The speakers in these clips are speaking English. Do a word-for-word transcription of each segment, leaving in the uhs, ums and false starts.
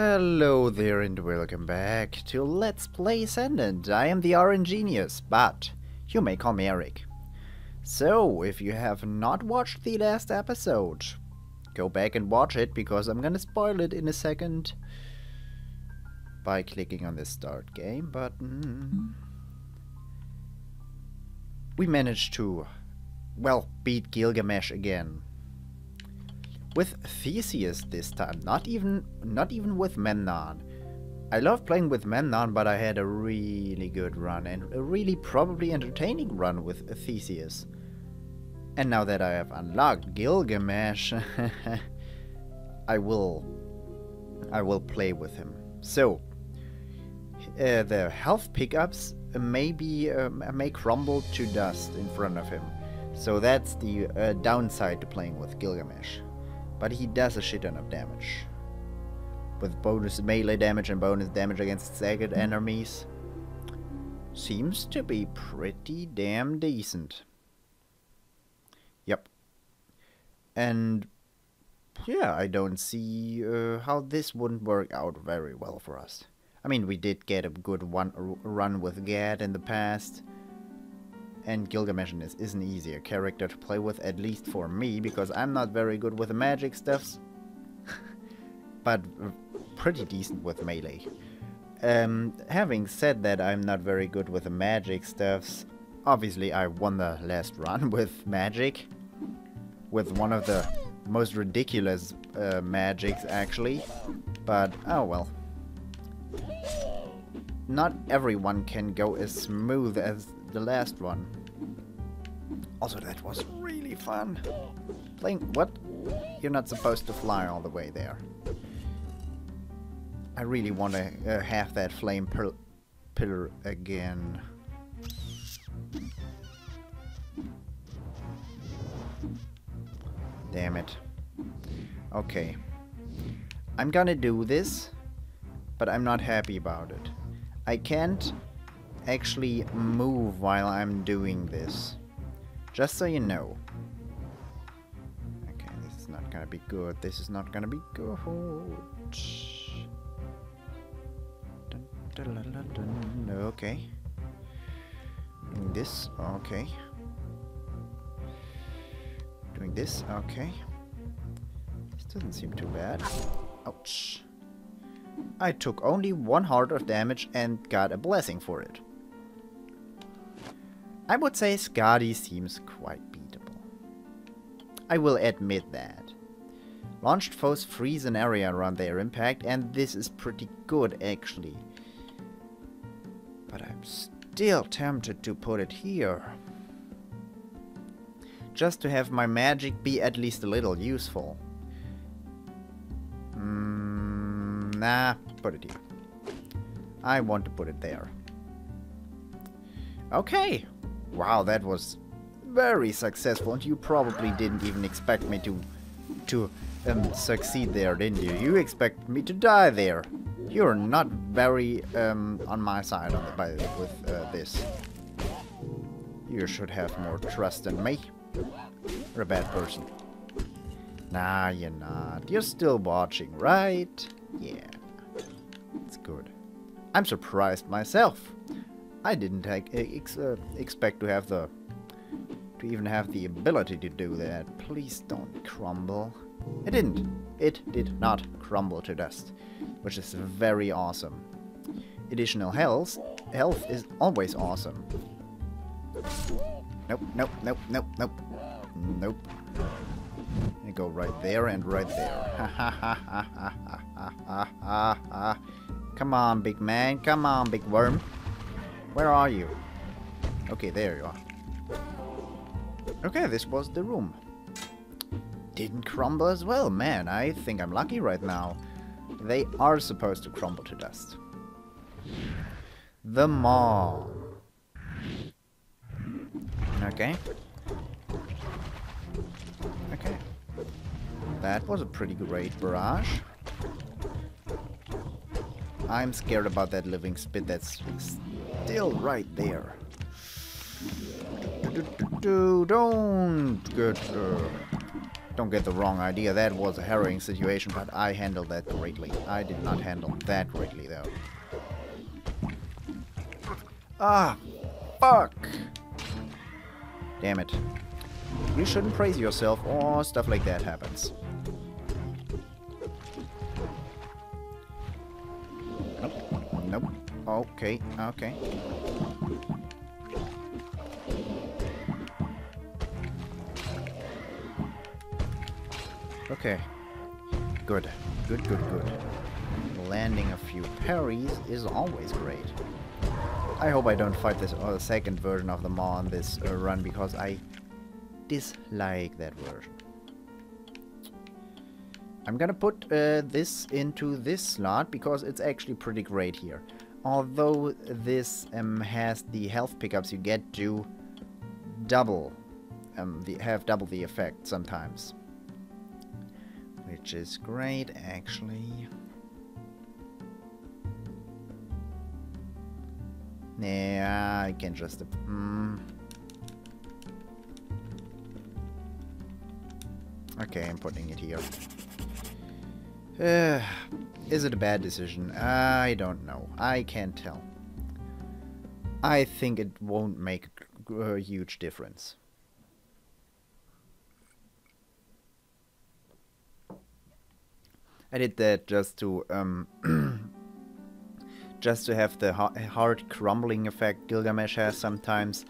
Hello there and welcome back to Let's Play Ascendant. I am the RNGenius, but you may call me Eric. So, if you have not watched the last episode, go back and watch it because I'm gonna spoil it in a second by clicking on the start game button. We managed to, well, beat Gilgamesh again. With Theseus this time, not even not even with Memnon. I love playing with Memnon, but I had a really good run and a really probably entertaining run with Theseus. And now that I have unlocked Gilgamesh, I will I will play with him. So uh, the health pickups may be um, may crumble to dust in front of him. So that's the uh, downside to playing with Gilgamesh. But he does a shit ton of damage. With bonus melee damage and bonus damage against staggered enemies. Seems to be pretty damn decent. Yep. And yeah, I don't see uh, how this wouldn't work out very well for us. I mean, we did get a good one run with Gad in the past. And Gilgamesh is an easier character to play with, at least for me, because I'm not very good with the magic stuffs, but pretty decent with melee. Um, having said that, I'm not very good with the magic stuffs. Obviously, I won the last run with magic, with one of the most ridiculous uh, magics, actually, but oh well. Not everyone can go as smooth as the last one. Also, that was really fun. Playing what? You're not supposed to fly all the way there. I really want to uh, have that flame pil pillar again. Damn it. Okay. I'm gonna do this, but I'm not happy about it. I can't actually move while I'm doing this, just so you know. Okay, this is not gonna be good, this is not gonna be good. Dun, dun, dun, dun, dun. Okay, doing this, okay, doing this, okay, this doesn't seem too bad. Ouch, I took only one heart of damage and got a blessing for it. I would say Skadi seems quite beatable. I will admit that. Launched foes freeze an area around their impact, and this is pretty good actually. But I'm still tempted to put it here. Just to have my magic be at least a little useful. Mm, nah, put it here. I want to put it there. Okay. Wow, that was very successful, and you probably didn't even expect me to to um, succeed there, didn't you? You expect me to die there. You're not very um, on my side on the, by, with uh, this. You should have more trust in me. You're a bad person. Nah, you're not. You're still watching, right? Yeah. It's good. I'm surprised myself. I didn't ex uh, expect to have the, to even have the ability to do that. Please don't crumble. It didn't. It did not crumble to dust, which is very awesome. Additional health, health is always awesome. Nope, nope, nope, nope, nope, nope. I go right there and right there. Ha ha ha ha ha ha ha ha ha. Come on, big man. Come on, big worm. Where are you? Okay, there you are. Okay, this was the room. Didn't crumble as well. Man, I think I'm lucky right now. They are supposed to crumble to dust. The maw. Okay. Okay. That was a pretty great barrage. I'm scared about that living spit that's still right there. Do, do, do, do, do, don't get uh, Don't get the wrong idea, that was a harrowing situation, but I handled that correctly. I did not handle that correctly, though. Ah, fuck! Damn it. You shouldn't praise yourself, or stuff like that happens. Nope. Nope. Okay, okay. Okay. Good. Good, good, good. Landing a few parries is always great. I hope I don't fight this or the second version of the Maw on this uh, run, because I dislike that version. I'm gonna put uh, this into this slot, because it's actually pretty great here. Although this um, has the health pickups you get do double, um, the, have double the effect sometimes. Which is great, actually. Yeah, I can just... Mm. Okay, I'm putting it here. Uh, is it a bad decision? I don't know. I can't tell. I think it won't make a huge difference. I did that just to, um, just to have the hard crumbling effect Gilgamesh has sometimes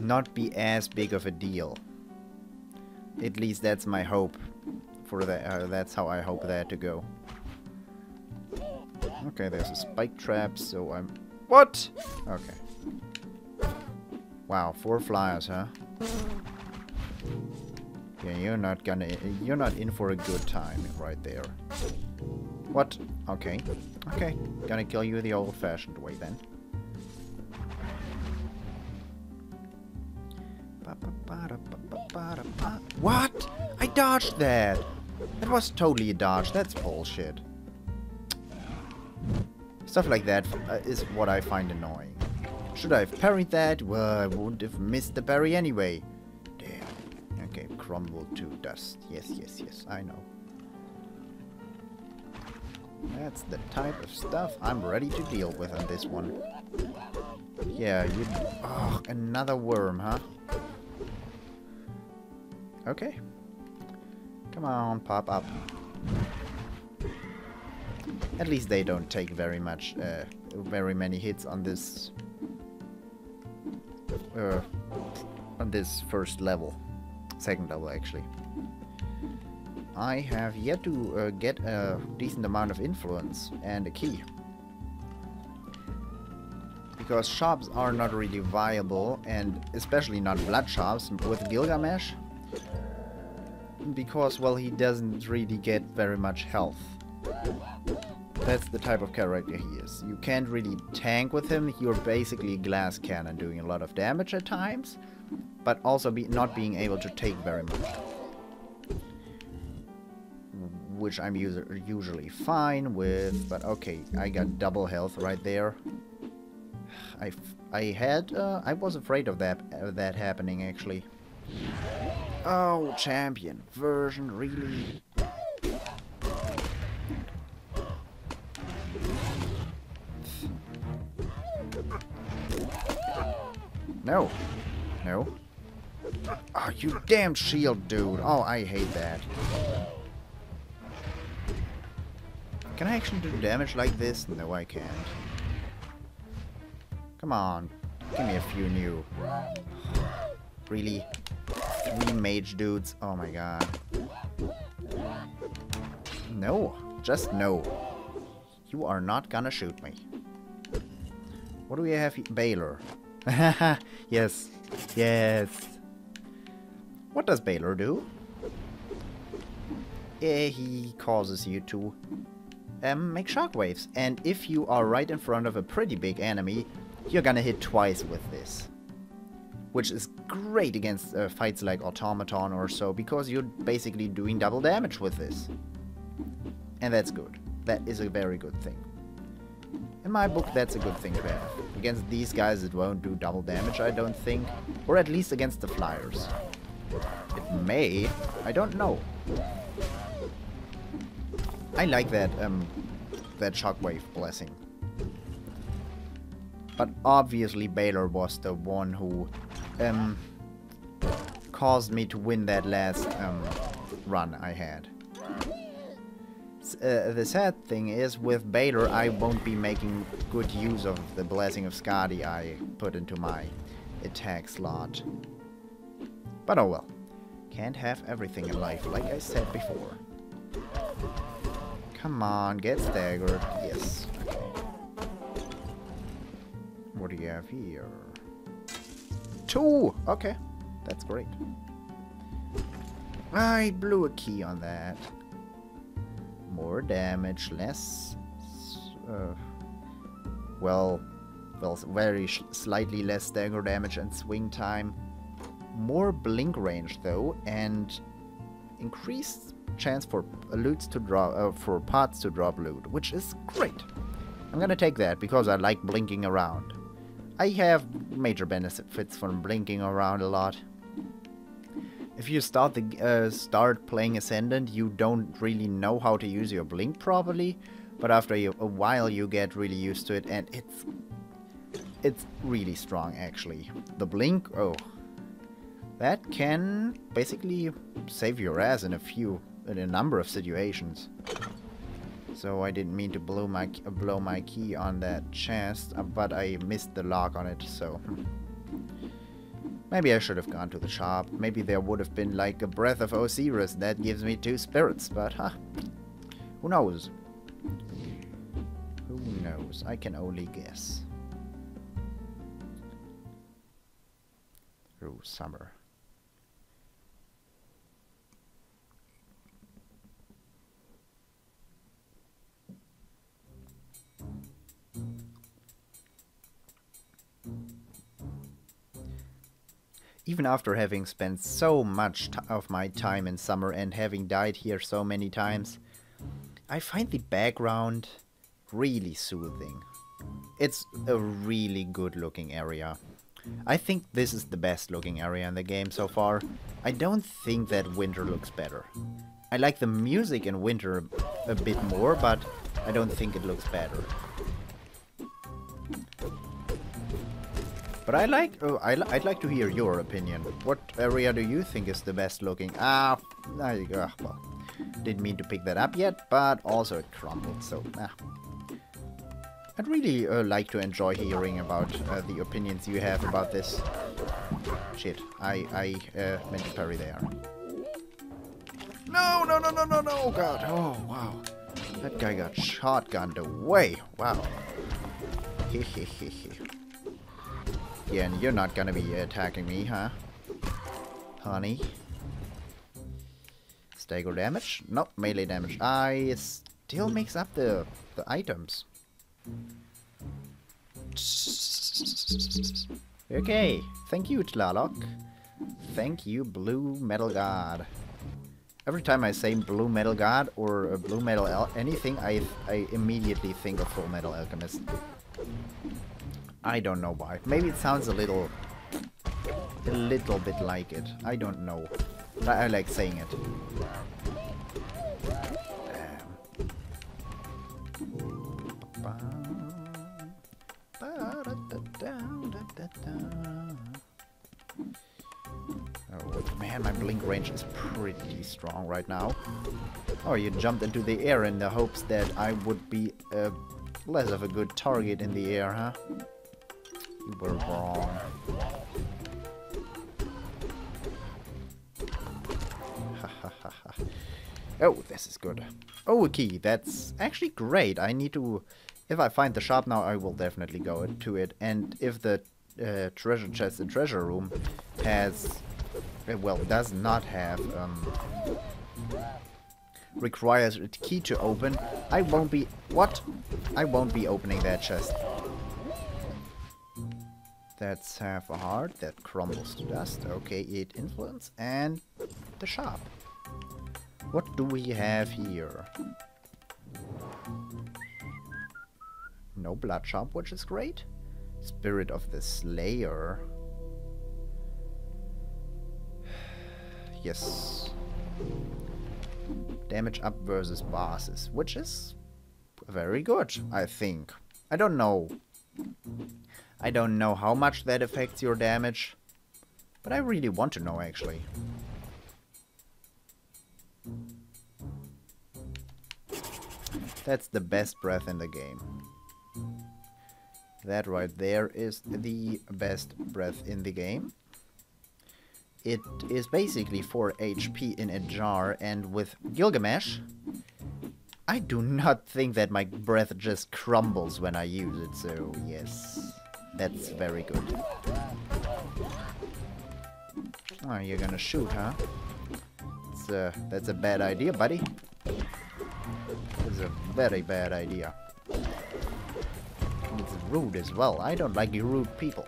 not be as big of a deal. At least that's my hope for that. Uh, that's how I hope that to go. Okay, there's a spike trap, so I'm... What? Okay. Wow, four flyers, huh? Yeah, you're not gonna... You're not in for a good time right there. What? Okay. Okay. Gonna kill you the old-fashioned way, then. What? I dodged that! That was totally a dodge. That's bullshit. Stuff like that is what I find annoying. Should I have parried that? Well, I wouldn't have missed the parry anyway. Okay, crumble to dust. Yes, yes, yes, I know. That's the type of stuff I'm ready to deal with on this one. Yeah, you... Oh, another worm, huh? Okay. Come on, pop up. At least they don't take very much, uh, very many hits on this... Uh, on this first level. Second level, actually. I have yet to uh, get a decent amount of influence and a key. Because shops are not really viable, and especially not blood shops with Gilgamesh. Because, well, he doesn't really get very much health. That's the type of character he is. You can't really tank with him. You're basically a glass cannon doing a lot of damage at times. But also be not being able to take very much. Which I'm usually fine with, but okay, I got double health right there. I, I had, uh, I was afraid of that, uh, that happening, actually. Oh, champion version, really? No. No. Oh, you damn shield, dude. Oh, I hate that. Can I actually do damage like this? No, I can't. Come on. Give me a few new. Really? Three mage dudes? Oh my god. No. Just no. You are not gonna shoot me. What do we have here? Baylor. Haha. Yes. Yes. What does Baylor do? Eh, he causes you to um, make shockwaves. And if you are right in front of a pretty big enemy, you're gonna hit twice with this. Which is great against uh, fights like Automaton or so, because you're basically doing double damage with this. And that's good. That is a very good thing. In my book, that's a good thing to have. Against these guys, it won't do double damage, I don't think. Or at least against the flyers. It may. I don't know. I like that, um, that shockwave blessing. But obviously Baylor was the one who, um, caused me to win that last, um, run I had. Uh, the sad thing is, with Baylor, I won't be making good use of the Blessing of Skadi I put into my attack slot. But oh well. Can't have everything in life, like I said before. Come on, get staggered. Yes. Okay. What do you have here? Two! Okay. That's great. I blew a key on that. More damage, less, uh, well, well, very sh slightly less stagger damage and swing time. More blink range though, and increased chance for loots to drop, uh, for pots to drop loot, which is great. I'm gonna take that because I like blinking around. I have major benefits from blinking around a lot. If you start the uh, start playing Ascendant, you don't really know how to use your blink properly, but after a while you get really used to it, and it's it's really strong actually. The blink, oh, that can basically save your ass in a few, in a number of situations. So I didn't mean to blow my blow my key on that chest, but I missed the lock on it, so. Maybe I should have gone to the shop. Maybe there would have been like a breath of Osiris that gives me two spirits, but huh. Who knows? Who knows? I can only guess. Through summer. Even after having spent so much of my time in summer and having died here so many times, I find the background really soothing. It's a really good looking area. I think this is the best looking area in the game so far. I don't think that winter looks better. I like the music in winter a bit more, but I don't think it looks better. But I like, oh, I li I'd like to hear your opinion. What area do you think is the best looking? Ah, I, uh, well, didn't mean to pick that up yet, but also it crumbled, so ah. I'd really uh, like to enjoy hearing about uh, the opinions you have about this. Shit, I, I uh, meant to parry there. No, no, no, no, no, no, God, oh, wow. That guy got shotgunned away, wow. Hehehehe. Yeah, and you're not gonna be attacking me, huh? Honey. Stagger damage? Nope, melee damage. I still mix up the, the items. Okay, thank you, Tlaloc. Thank you, Blue Metal God. Every time I say Blue Metal God or Blue Metal Al anything, I, I immediately think of Full Metal Alchemist. I don't know why. Maybe it sounds a little, a little bit like it. I don't know. But I like saying it. Oh man, my blink range is pretty strong right now. Oh, you jumped into the air in the hopes that I would be uh, less of a good target in the air, huh? You were wrong. Oh, this is good. Oh, a key. That's actually great. I need to... If I find the shop now, I will definitely go to it. And if the uh, treasure chest and treasure room has... Well, does not have... Um, requires a key to open, I won't be... What? I won't be opening that chest. That's half a heart. That crumbles to dust. Okay, it influence. And the shop. What do we have here? No blood shop, which is great. Spirit of the Slayer. Yes. Damage up versus bosses, which is very good, I think. I don't know. I don't know how much that affects your damage, but I really want to know, actually. That's the best breath in the game. That right there is the best breath in the game. It is basically four H P in a jar, and with Gilgamesh, I do not think that my breath just crumbles when I use it, so yes, that's very good. Oh, you're gonna shoot, huh? It's a, that's a bad idea, buddy. It's a very bad idea. It's rude as well. I don't like rude people.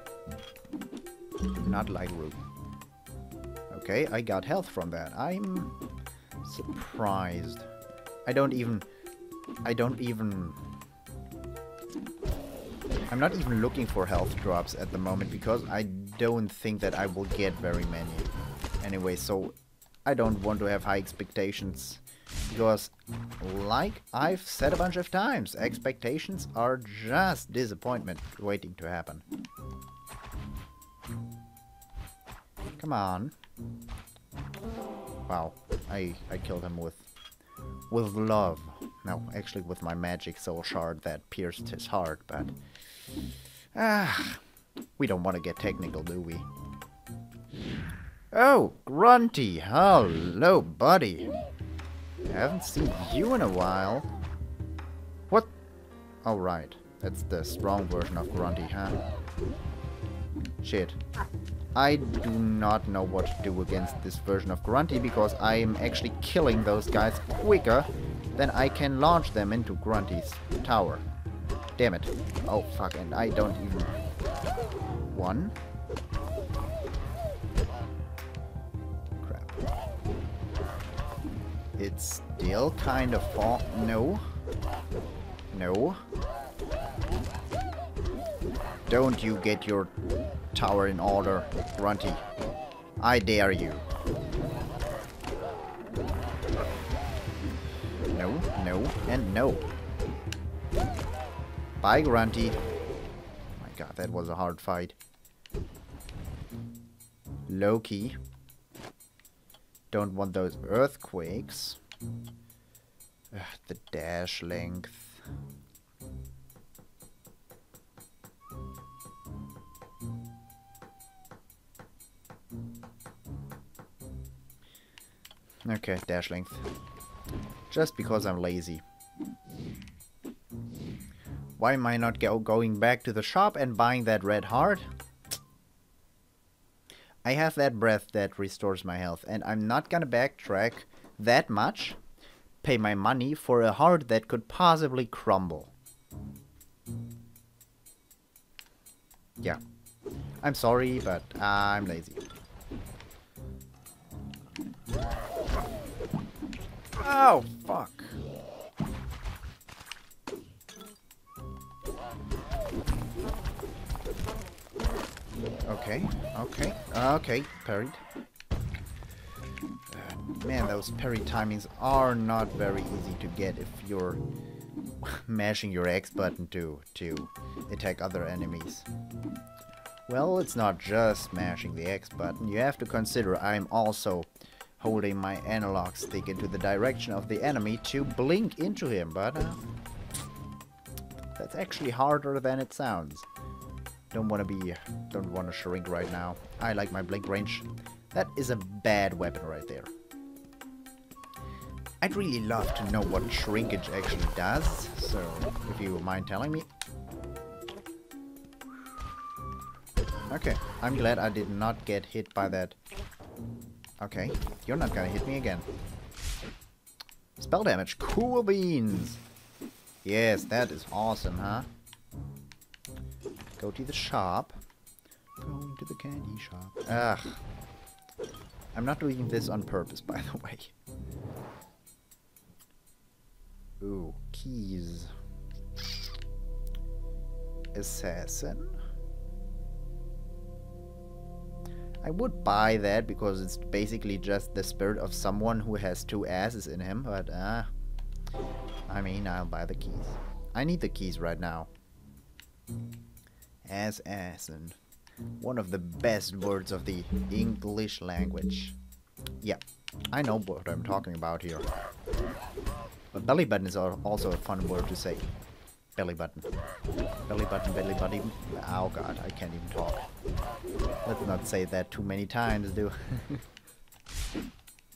Not like rude. Okay, I got health from that. I'm surprised. I don't even... I don't even... I'm not even looking for health drops at the moment because I don't think that I will get very many. Anyway, so I don't want to have high expectations because, like I've said a bunch of times, expectations are just disappointment waiting to happen. Come on. Wow, I, I killed him with with love. No, actually with my magic soul shard that pierced his heart, but... Ah, we don't want to get technical, do we? Oh, Grunty! Hello, buddy! I haven't seen you in a while. What? Oh, right. That's the strong version of Grunty, huh? Shit. I do not know what to do against this version of Grunty because I am actually killing those guys quicker than I can launch them into Grunty's tower. Damn it. Oh fuck, and I don't even... One? Crap. It's still kind of fall... No. No. Don't you get your... tower in order, Grunty. I dare you. No, no, and no. Bye, Grunty. My god, that was a hard fight. Loki. Don't want those earthquakes. Ugh, the dash length. Okay, dash length. Just because I'm lazy. Why am I not go going back to the shop and buying that red heart? I have that breath that restores my health, and I'm not gonna backtrack that much, pay my money for a heart that could possibly crumble. Yeah. I'm sorry, but I'm lazy. Oh, fuck. Okay, okay, okay, parried. Uh, man, those parry timings are not very easy to get if you're mashing your X button to, to attack other enemies. Well, it's not just mashing the X button. You have to consider I'm also... holding my analog stick into the direction of the enemy to blink into him, but uh, that's actually harder than it sounds. Don't want to be, don't want to shrink right now. I like my blink range. That is a bad weapon right there. I'd really love to know what shrinkage actually does, so if you mind telling me. Okay, I'm glad I did not get hit by that. Okay, you're not gonna hit me again. Spell damage, cool beans! Yes, that is awesome, huh? Go to the shop. Going to the candy shop. Ugh. I'm not doing this on purpose, by the way. Ooh, keys. Assassin? I would buy that because it's basically just the spirit of someone who has two asses in him, but uh, I mean, I'll buy the keys. I need the keys right now. Ass assin. One of the best words of the English language. Yeah, I know what I'm talking about here. But belly button is also a fun word to say. Belly button. Belly button, belly button. Oh god, I can't even talk. Let's not say that too many times, do.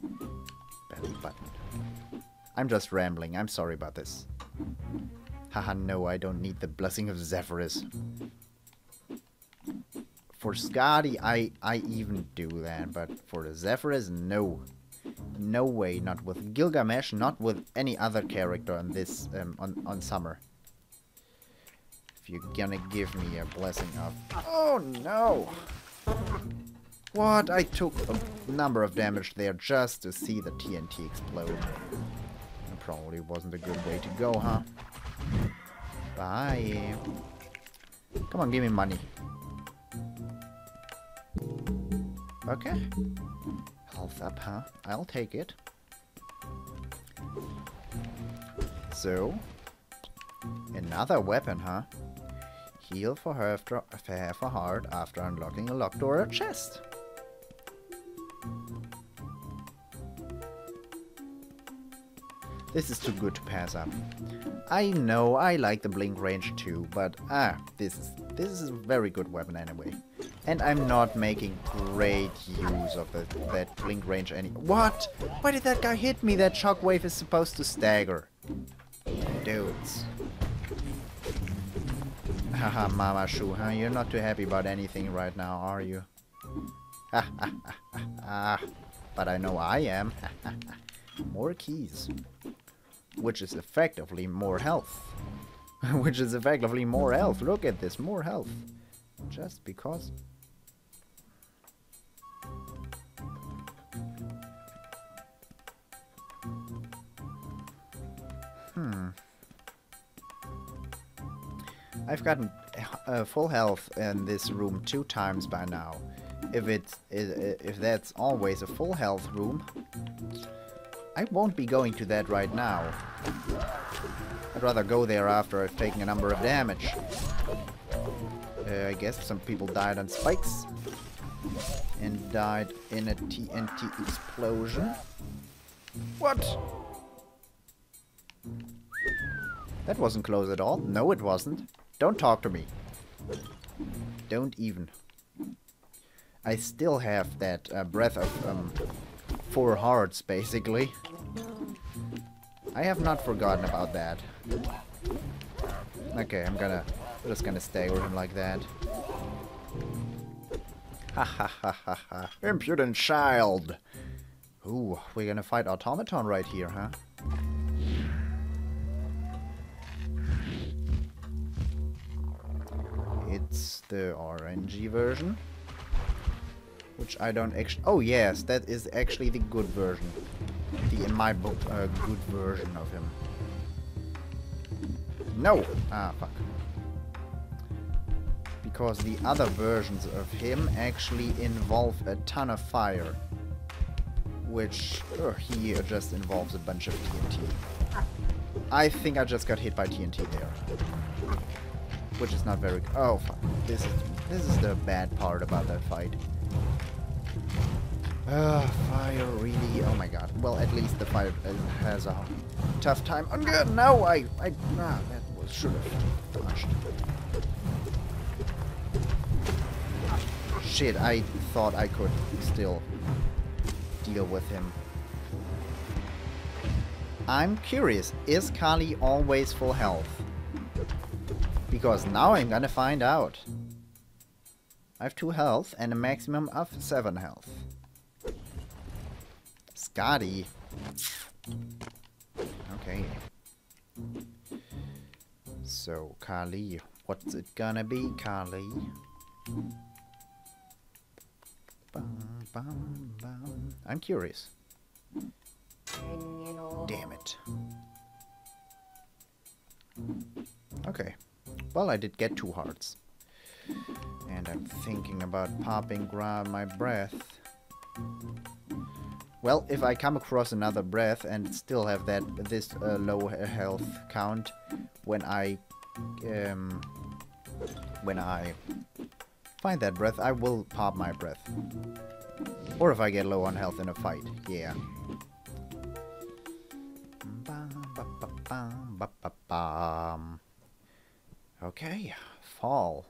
Belly button. I'm just rambling. I'm sorry about this. Haha, no, I don't need the blessing of Zephyrus. For Skadi, I, I even do that, but for the Zephyrus, no. No way, not with Gilgamesh, not with any other character on this, um, on, on Summer. If you're gonna give me a blessing of... Oh no! What? I took a number of damage there just to see the T N T explode. That probably wasn't a good way to go, huh? Bye. Come on, give me money. Okay. Health up, huh? I'll take it. So, another weapon, huh? Heal for half, half a heart after unlocking a locked door or chest. This is too good to pass up. I know, I like the blink range too, but ah, this is this is a very good weapon anyway. And I'm not making great use of the, that blink range any- What? Why did that guy hit me? That shockwave is supposed to stagger. Dudes. Haha, Mama Shu, huh? You're not too happy about anything right now, are you? Ha ha ha ha. But I know I am. More keys. Which is effectively more health. Which is effectively more health. Look at this, more health. Just because... Hmm. I've gotten uh, full health in this room two times by now. If it's if that's always a full health room, I won't be going to that right now. I'd rather go there after I've taken a number of damage. Uh, I guess some people died on spikes and died in a T N T explosion. What? That wasn't close at all. No, it wasn't. Don't talk to me. Don't even. I still have that uh, breath of um, four hearts, basically. I have not forgotten about that. Okay, I'm gonna... I'm just gonna stagger him like that. Ha ha ha ha ha. Impudent child! Ooh, we're gonna fight Automaton right here, huh? It's the R N G version. Which I don't actually... Oh yes, that is actually the good version. The, in my book, uh, good version of him. No! Ah, fuck. Because the other versions of him actually involve a ton of fire. Which uh, he just involves a bunch of T N T. I think I just got hit by T N T there. Which is not very... Oh, fuck. This is, this is the bad part about that fight. Uh, fire really... Oh my god. Well, at least the fire has a tough time. Oh, good! No, I... I ah, that was... should have dodged. Shit, I thought I could still deal with him. I'm curious, is Kali always full health? Because now I'm gonna find out. I have two health and a maximum of seven health. Skadi. Okay. So, Kali. What's it gonna be, Kali? I'm curious. Damn it. Okay. Well, I did get two hearts. And and I'm thinking about popping grab my breath. Well, if I come across another breath and still have that this uh, low health count when I um, when I find that breath, I will pop my breath. Or if I get low on health in a fight, yeah. Okay, fall.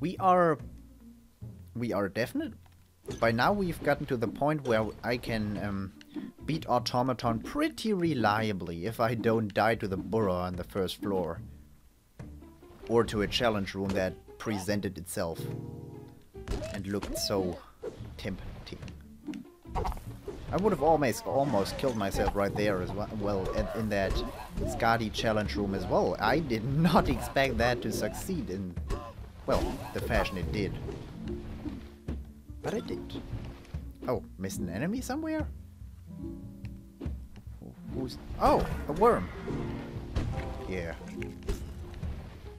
We are, we are definite. By now we've gotten to the point where I can um, beat Automaton pretty reliably if I don't die to the burrow on the first floor. Or to a challenge room that presented itself and looked so tempting. I would have almost, almost killed myself right there as well, well at, in that Skadi challenge room as well. I did not expect that to succeed in... well, the fashion it did. But it did. Oh, missed an enemy somewhere? Who's... oh, a worm! Yeah.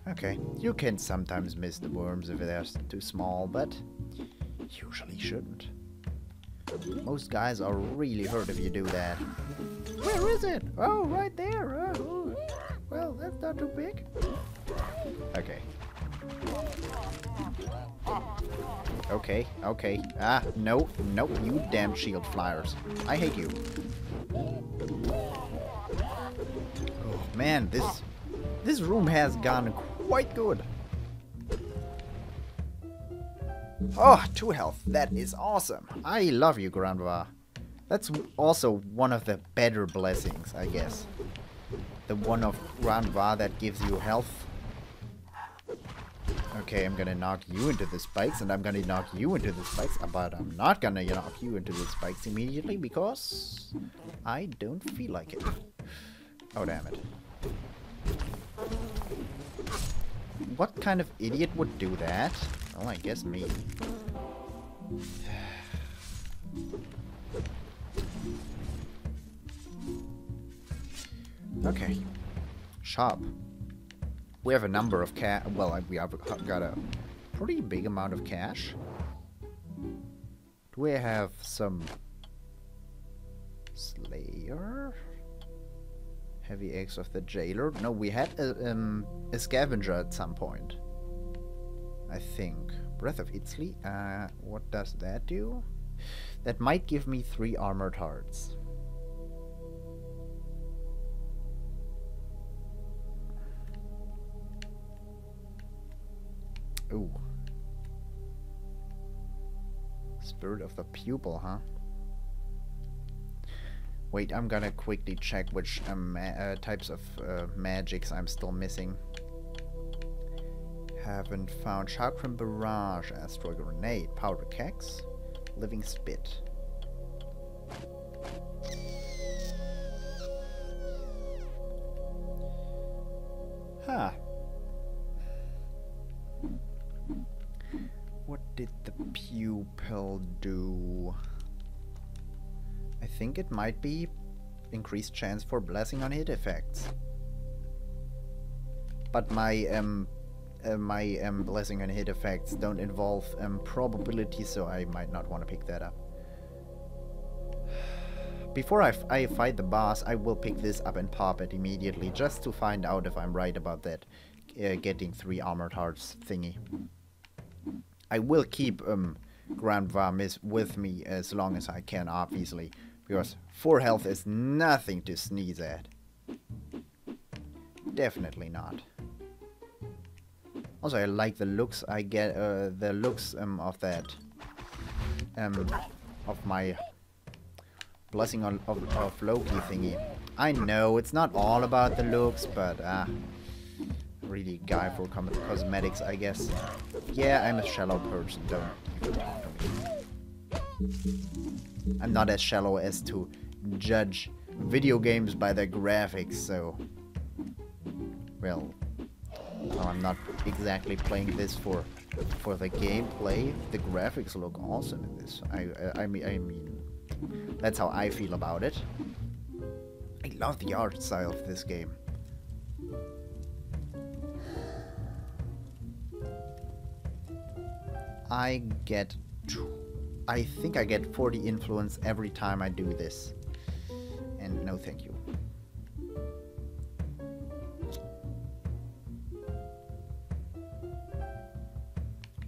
Okay, you can sometimes miss the worms if they're too small, but usually shouldn't. Most guys are really hurt if you do that. Where is it? Oh, right there! Oh, well, that's not too big. Okay. Okay, okay. Ah, no, nope, you damn shield flyers. I hate you. Oh man, this this room has gone quite good. Oh, two health. That is awesome. I love you, Granva. That's also one of the better blessings, I guess. The one of Granva that gives you health. Okay, I'm gonna knock you into the spikes, and I'm gonna knock you into the spikes, but I'm not gonna knock you into the spikes immediately, because I don't feel like it. Oh, damn it. What kind of idiot would do that? Well, I guess me. Okay. Sharp. We have a number of cash. Well, we have got a pretty big amount of cash. Do we have some Slayer? Heavy Axe of the Jailer? No, we had a, um, a Scavenger at some point, I think. Breath of Itzli? Uh, what does that do? That might give me three Armored Hearts. Ooh. Spirit of the Pupil, huh? Wait, I'm gonna quickly check which um, uh, types of uh, magics I'm still missing. Haven't found Chakram Barrage, Astral Grenade, Powder Kegs, Living Spit. Huh. What did the pupil do? I think it might be increased chance for blessing on hit effects. But my um, uh, my um, blessing on hit effects don't involve um, probability, so I might not want to pick that up. Before I, f I fight the boss, I will pick this up and pop it immediately, just to find out if I'm right about that uh, getting three armored hearts thingy. I will keep um, Granva with me as long as I can, obviously, because four health is nothing to sneeze at. Definitely not. Also, I like the looks I get, uh, the looks um, of that, um, of my blessing on, of, of Loki thingy. I know it's not all about the looks, but ah. Uh, really guy for cosmetics, I guess. Yeah, I'm a shallow person, don't you know me. I'm not as shallow as to judge video games by their graphics, so... well... well I'm not exactly playing this for for the gameplay. The graphics look awesome in this. I, I, I mean, I mean... that's how I feel about it. I love the art style of this game. I get... I think I get forty influence every time I do this. And no thank you.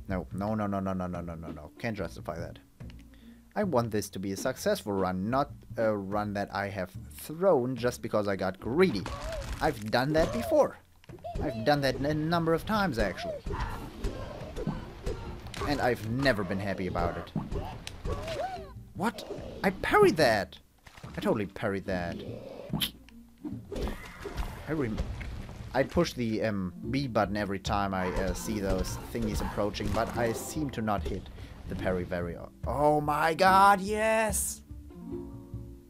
No, no, no, no, no, no, no, no, no, no. Can't justify that. I want this to be a successful run, not a run that I have thrown just because I got greedy. I've done that before. I've done that a number of times, actually. And I've never been happy about it. What? I parried that! I totally parried that. I rem... I push the um, B button every time I uh, see those thingies approaching, but I seem to not hit the parry very... Oh my god, yes!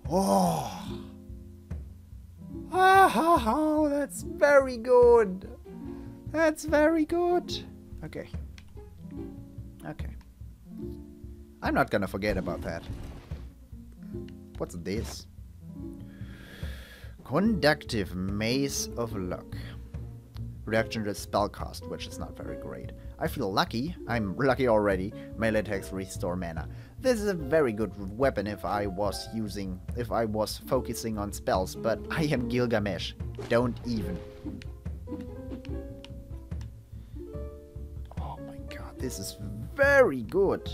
Oh! Oh, that's very good! That's very good! Okay. Okay. I'm not gonna forget about that. What's this? Conductive Maze of Luck. Reaction to spell cost, which is not very great. I feel lucky. I'm lucky already. Melee attacks restore mana. This is a very good weapon if I was using, if I was focusing on spells, but I am Gilgamesh. Don't even. Oh my god, this is very good.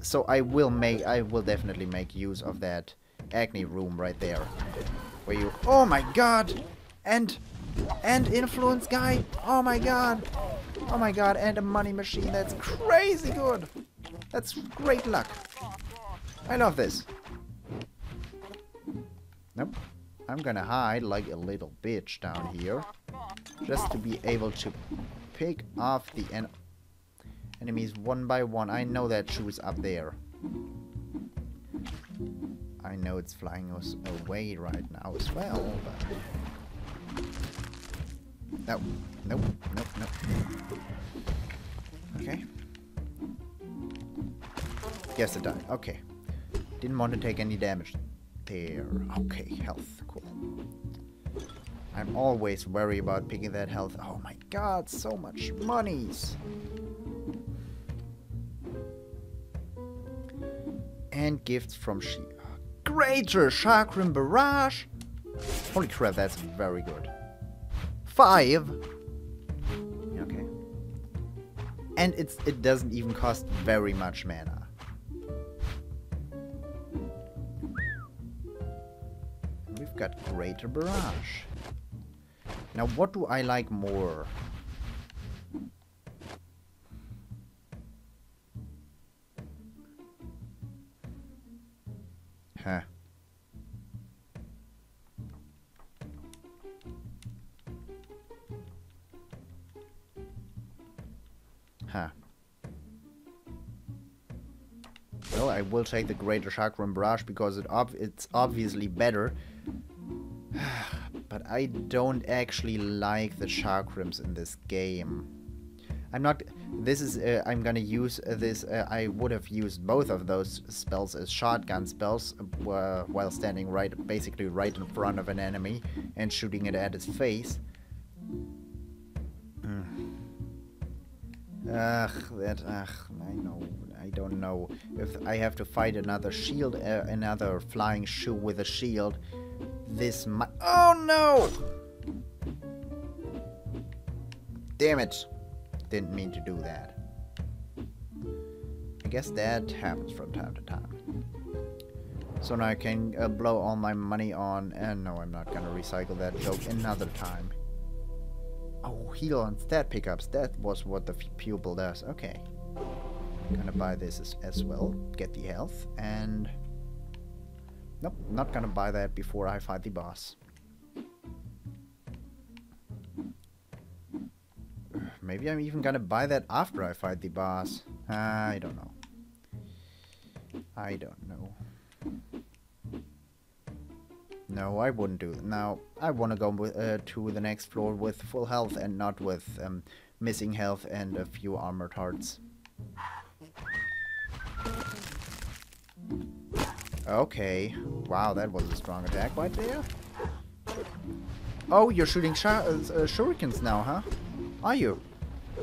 So I will make, I will definitely make use of that Acne room right there. Where you, oh my god, and... and influence guy, oh my god, oh my god, and a money machine, that's crazy good, that's great luck, I love this. Nope, I'm gonna hide like a little bitch down here, just to be able to pick off the en enemies one by one. I know that shoe's up there, I know it's flying us away right now as well, but... No, no, no, no. Okay. Yes, it died. Okay. Didn't want to take any damage there. Okay, health. Cool. I'm always worried about picking that health. Oh my god, so much monies. And gifts from She. Greater Chakram Barrage. Holy crap, that's very good. Five. Okay. And it's it doesn't even cost very much mana. We've got Greater Barrage. Now what do I like more? Huh. Huh. Well, I will take the Greater Chakram Barrage because it ob it's obviously better. But I don't actually like the chakrams in this game. I'm not... This is... Uh, I'm gonna use this... Uh, I would have used both of those spells as shotgun spells uh, while standing right... basically right in front of an enemy and shooting it at his face. Mm. Ugh, that, ugh, I know, I don't know if I have to fight another shield, uh, another flying shoe with a shield, this might, oh no! Damn it, didn't mean to do that. I guess that happens from time to time. So now I can uh, blow all my money on, and uh, no, I'm not gonna recycle that joke another time. Oh, heal on stat pickups. That was what the pupil does. Okay. I'm gonna buy this as, as well. Get the health. And... Nope, not gonna buy that before I fight the boss. Maybe I'm even gonna buy that after I fight the boss. I don't know. I don't know. No, I wouldn't do that. Now, I want to go with, uh, to the next floor with full health and not with um, missing health and a few armored hearts. Okay. Wow, that was a strong attack right there. Oh, you're shooting sh uh, shurikens now, huh? Are you?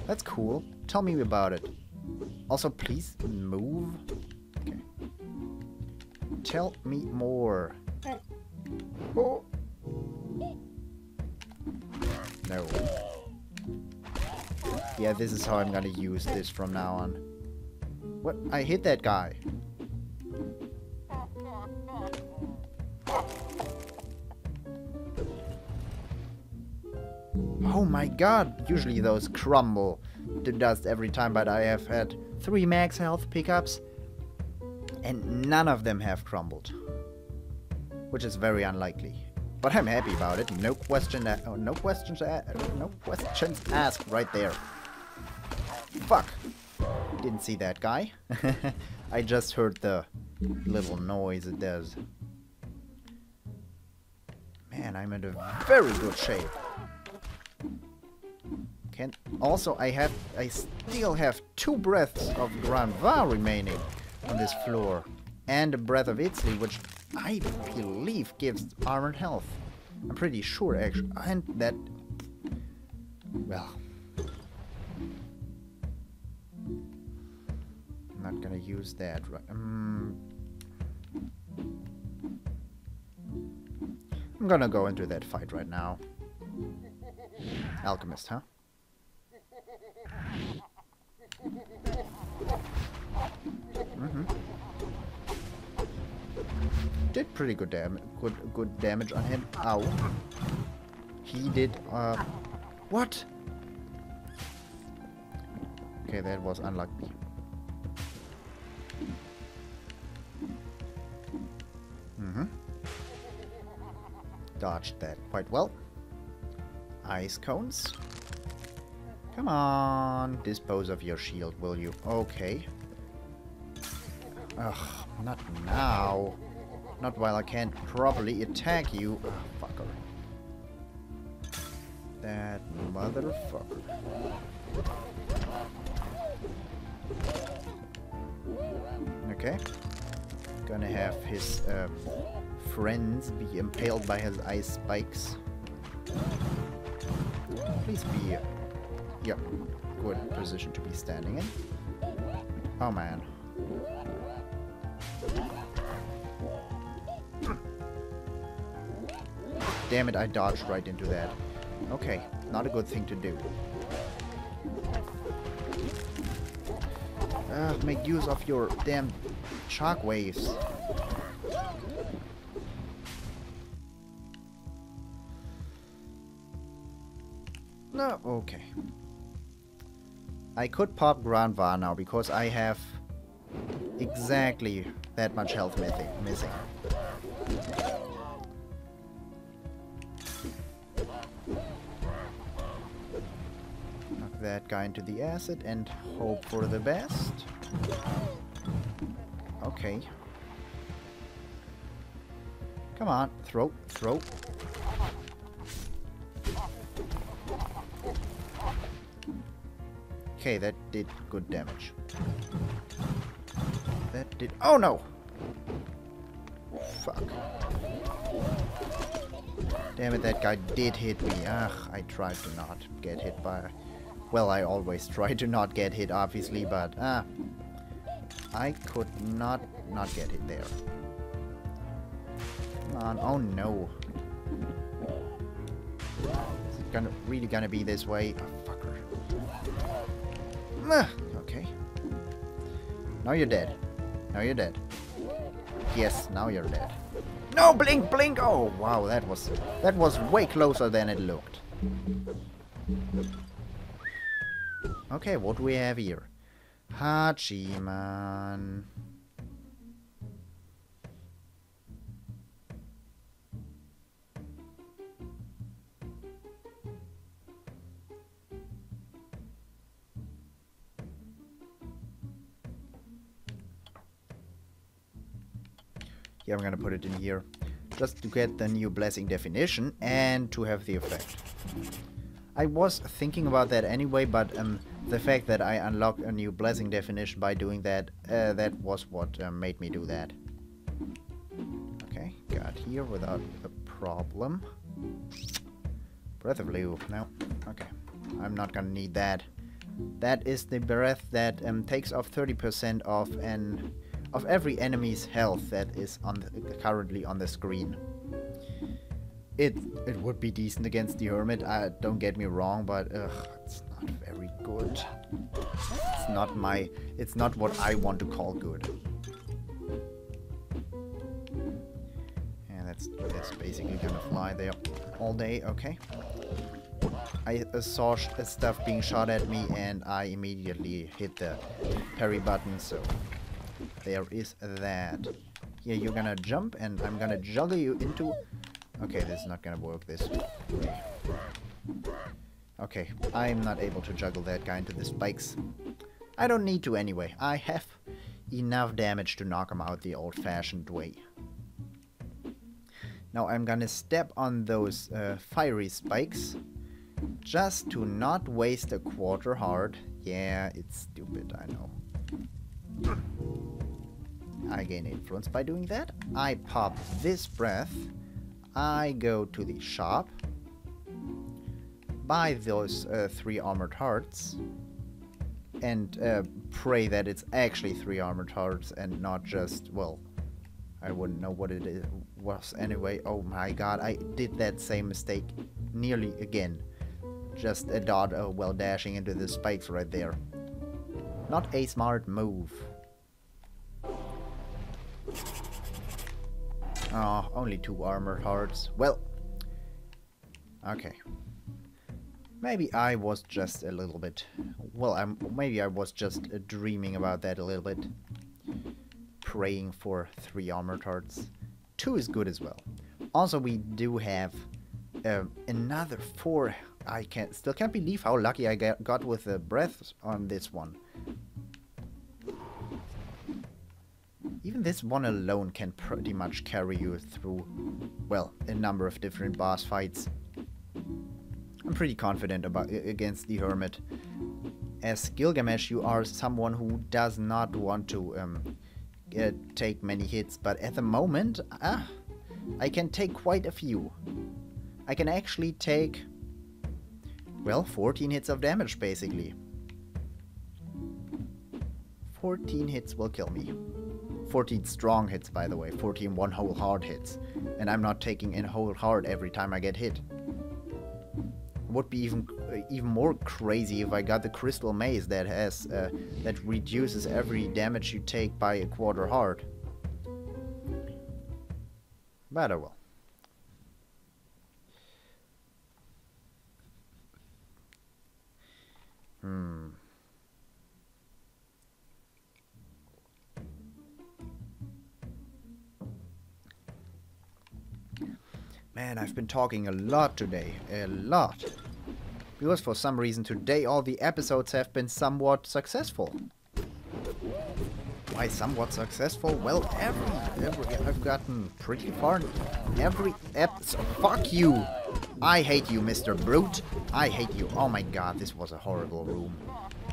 That's cool. Tell me about it. Also, please move. Okay. Tell me more. Oh. No. Yeah, this is how I'm gonna use this from now on. What? I hit that guy. Oh my god! Usually those crumble to dust every time, but I have had three max health pickups and none of them have crumbled. Which is very unlikely. But I'm happy about it. No question oh, no questions uh, no questions asked right there. Fuck. Didn't see that guy. I just heard the little noise it does. Man, I'm in a very good shape. Can also I have I still have two breaths of Granva remaining on this floor. And a breath of Itzli, which I believe gives armored health. I'm pretty sure actually. And that well. I'm not gonna use that, right? Um, I'm gonna go into that fight right now. Alchemist, huh? Mm-hmm. Did pretty good damage, good good damage on him. Ow! He did. Uh, what? Okay, that was unlucky. Mm-hmm. Dodged that quite well. Ice cones. Come on, dispose of your shield, will you? Okay. Ugh, not now. Not while I can't properly attack you. Oh, fucker. That motherfucker. Okay. Gonna have his um, friends be impaled by his ice spikes. Please be... Uh, yep, good position to be standing in. Oh man. Damn it, I dodged right into that. Okay, not a good thing to do. Uh, make use of your damn shock waves. No, okay. I could pop Granva now because I have exactly that much health missing. Knock that guy into the acid and hope for the best. Okay. Come on, throw, throw. Okay, that did good damage. That did... Oh, no! Fuck. Damn it, that guy did hit me. Ugh, I tried to not get hit by... Well, I always try to not get hit, obviously, but... Ah. I could not not get hit there. Come on. Oh, no. Is it gonna, really gonna be this way? Oh, fucker. Ah, okay. Now you're dead. Now you're dead. Yes, now you're dead. No, blink, blink! Oh, wow, that was that was way closer than it looked. Okay, what do we have here? Hachiman. Yeah, I'm gonna put it in here, just to get the new blessing definition and to have the effect. I was thinking about that anyway, but um, the fact that I unlocked a new blessing definition by doing that, uh, that was what uh, made me do that. Okay, got here without a problem. Breath of Leo. No. Okay. I'm not gonna need that. That is the breath that um, takes off thirty percent of an of every enemy's health that is on the, currently on the screen. It it would be decent against the Hermit. I, don't get me wrong, but ugh, it's not very good. It's not my. It's not what I want to call good. Yeah, that's that's basically gonna fly there all day. Okay. I uh, saw sh stuff being shot at me, and I immediately hit the parry button. So there is that. Here you're gonna jump, and I'm gonna juggle you into. Okay, this is not gonna work, this. Okay, I'm not able to juggle that guy into the spikes. I don't need to anyway. I have enough damage to knock him out the old-fashioned way. Now I'm gonna step on those uh, fiery spikes just to not waste a quarter heart. Yeah, it's stupid, I know. I gain influence by doing that. I pop this breath. I go to the shop, buy those uh, three armored hearts, and uh, pray that it's actually three armored hearts and not just, well, I wouldn't know what it was anyway. Oh my god, I did that same mistake nearly again. Just a dot, uh, well, dashing into the spikes right there. Not a smart move. Oh, only two armored hearts. Well, okay. Maybe I was just a little bit... Well, I'm, maybe I was just uh, dreaming about that a little bit. Praying for three armored hearts. Two is good as well. Also, we do have uh, another four... I can't, still can't believe how lucky I got, got with the breaths on this one. Even this one alone can pretty much carry you through, well, a number of different boss fights. I'm pretty confident about against the Hermit. As Gilgamesh, you are someone who does not want to um, get, take many hits, but at the moment, ah, I can take quite a few. I can actually take, well, fourteen hits of damage, basically. fourteen hits will kill me. fourteen strong hits, by the way, fourteen one whole hard hits, and I'm not taking in whole hard every time I get hit. Would be even uh, even more crazy if I got the crystal maze that has uh, that reduces every damage you take by a quarter hard. But oh well. Hmm. Man, I've been talking a lot today, a lot. Because for some reason today all the episodes have been somewhat successful. Why somewhat successful? Well, every, every, I've gotten pretty far. Every episode, fuck you! I hate you, Mister Brute. I hate you. Oh my god, this was a horrible room.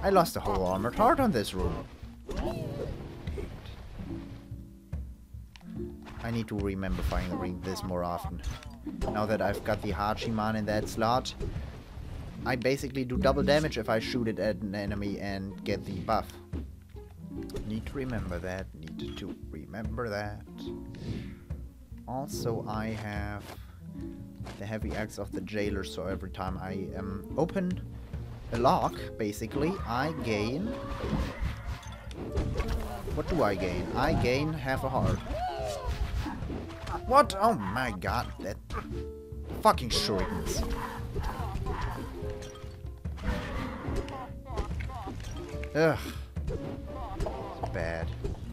I lost a whole armored heart on this room. I need to remember firing this more often. Now that I've got the Hachiman in that slot, I basically do double damage if I shoot it at an enemy and get the buff. Need to remember that, need to remember that. Also, I have the heavy axe of the jailer, so every time I um, open a lock, basically, I gain... What do I gain? I gain half a heart. What? Oh my god, that... Fucking shurikens. Ugh. Bad.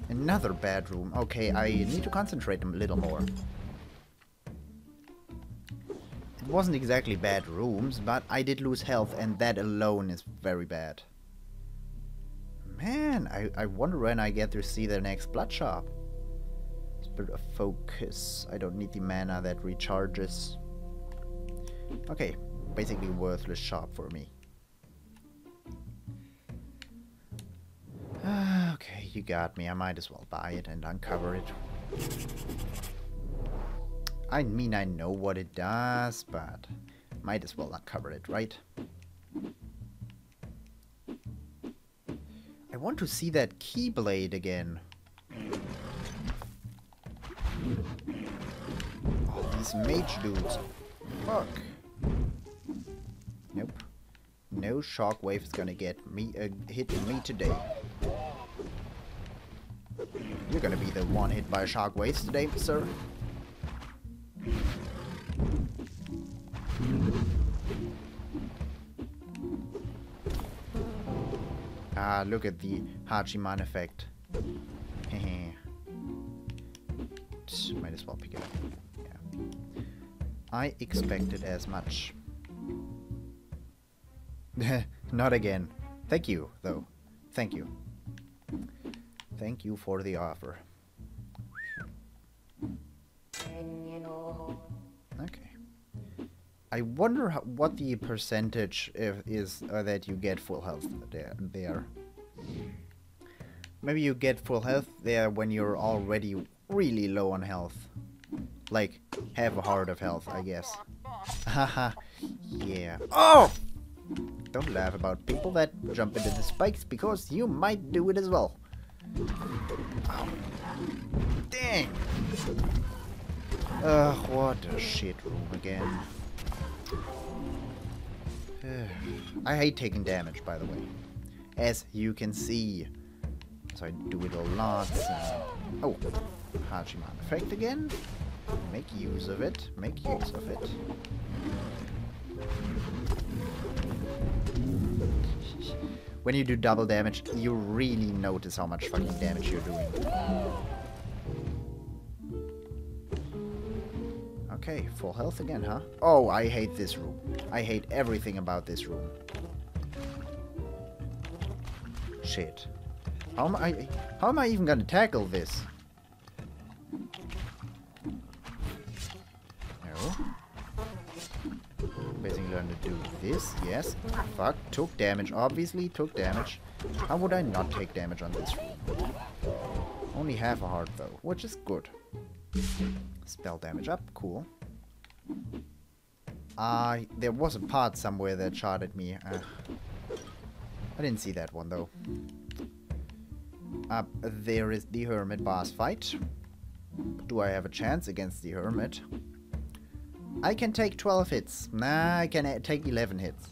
Another bad room. Okay, I need to concentrate a little more. It wasn't exactly bad rooms, but I did lose health, and that alone is very bad. Man, I, I wonder when I get to see the next blood shop. Spirit of focus. I don't need the mana that recharges. Okay, basically worthless shop for me. Okay, you got me. I might as well buy it and uncover it. I mean, I know what it does, but might as well not cover it, right? I want to see that Keyblade again. Oh, these mage dudes. Fuck. Nope. No shockwave is gonna get me uh, hit me today. You're gonna be the one hit by shockwaves today, sir. Ah, look at the Hachiman effect. Might as well pick it up. Yeah. I expected as much. Not again. Thank you, though. Thank you. Thank you for the offer. Okay. I wonder how, what the percentage if, is uh, that you get full health there, there. Maybe you get full health there when you're already really low on health. Like, have a heart of health, I guess. Haha. Yeah. Oh! Don't laugh about people that jump into the spikes, because you might do it as well. Oh. Dang! Ugh, what a shit room again. I hate taking damage, by the way, as you can see. So I do it a lot. So. Oh, Hachiman effect again. Make use of it. Make use of it. When you do double damage, you really notice how much fucking damage you're doing. Okay, full health again, huh? Oh, I hate this room. I hate everything about this room. Shit. How am I, how am I even gonna tackle this? This, yes. Fuck, took damage. Obviously took damage. How would I not take damage on this? Only half a heart though, which is good. Spell damage up, cool. Ah, uh, there was a part somewhere that shot at me. Uh, I didn't see that one though. Up uh, there is the Hermit boss fight. Do I have a chance against the Hermit? I can take twelve hits. Nah, I can take eleven hits.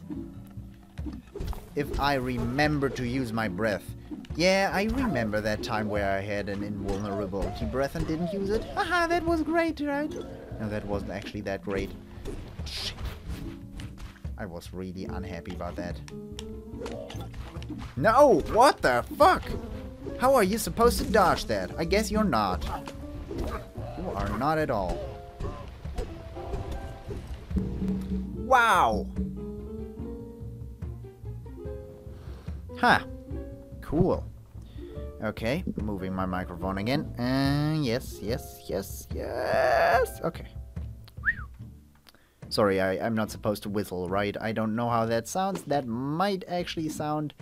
If I remember to use my breath. Yeah, I remember that time where I had an invulnerability breath and didn't use it. Haha, that was great, right? No, that wasn't actually that great. Shit. I was really unhappy about that. No! What the fuck? How are you supposed to dodge that? I guess you're not. You are not at all. Wow! Huh. Cool. Okay, moving my microphone again. Uh, yes, yes, yes, yes! Okay. Sorry, I, I'm not supposed to whistle, right? I don't know how that sounds. That might actually sound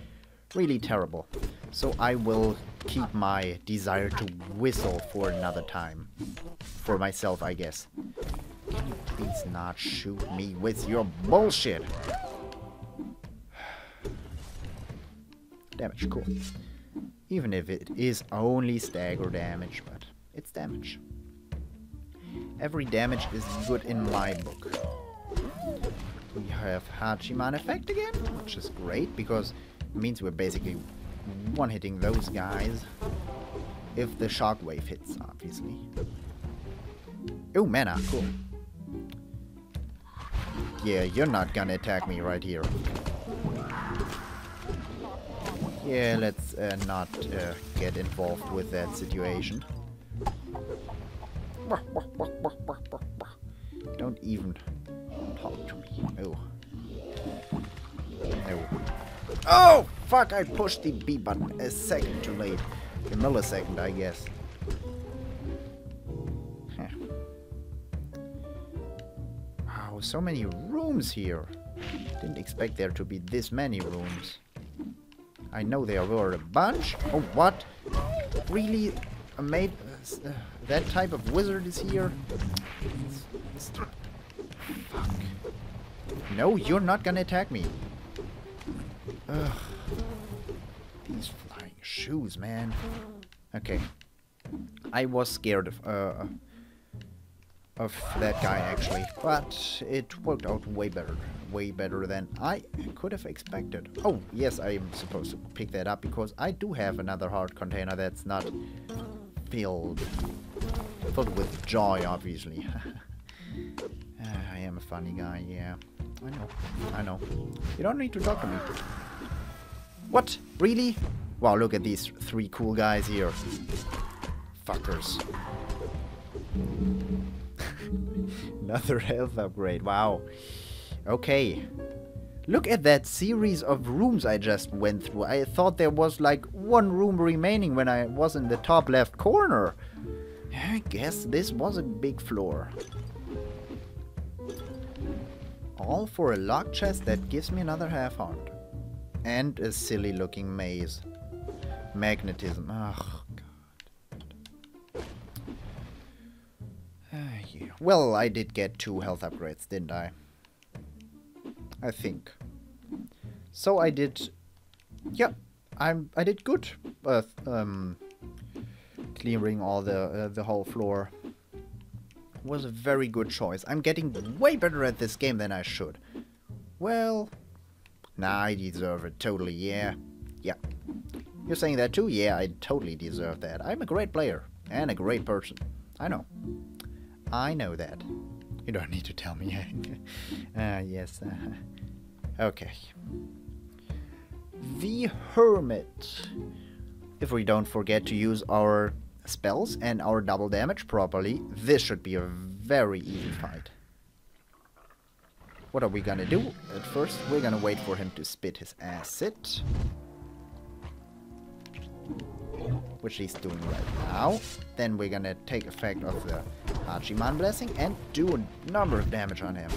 really terrible. So I will keep my desire to whistle for another time. For myself, I guess. Can you please not shoot me with your bullshit? Damage, cool. Even if it is only stagger damage, but it's damage. Every damage is good in my book. We have Hachiman effect again, which is great, because it means we're basically one-hitting those guys. If the shockwave hits, obviously. Oh, mana, cool. Yeah, you're not gonna attack me right here. Yeah, let's uh, not uh, get involved with that situation. Don't even talk to me. Oh. No. Oh! Fuck, I pushed the B button a second too late. A millisecond, I guess. Huh. Wow, so many rooms here. Didn't expect there to be this many rooms. I know there were a bunch. Oh, what? Really? A maid? Uh, that type of wizard is here? Fuck. No, you're not gonna attack me. Ugh. These flying shoes, man. Okay. I was scared of, uh, of that guy, actually. But it worked out way better. Way better than I could have expected. Oh, yes, I am supposed to pick that up, because I do have another heart container that's not filled. Filled with joy, obviously. I am a funny guy, yeah. I know, I know. You don't need to talk to me. What? Really? Wow, look at these three cool guys here. Fuckers. Another health upgrade, wow. Okay. Look at that series of rooms I just went through. I thought there was like one room remaining when I was in the top left corner. I guess this was a big floor. All for a lock chest that gives me another half heart. And a silly looking maze. Magnetism. Oh, God. Uh, yeah. Well, I did get two health upgrades, didn't I? I think. So I did... Yeah, I'm, I did good. Uh, um, clearing all the, uh, the whole floor. Was a very good choice. I'm getting way better at this game than I should. Well, nah, I deserve it. Totally, yeah. Yeah. You're saying that too? Yeah, I totally deserve that. I'm a great player and a great person. I know. I know that. You don't need to tell me. Ah, uh, yes. Uh, okay. The Hermit. If we don't forget to use our spells and our double damage properly, this should be a very easy fight. What are we gonna do? At first, we're gonna wait for him to spit his acid, which he's doing right now. Then we're gonna take effect of the Hachiman blessing and do a number of damage on him.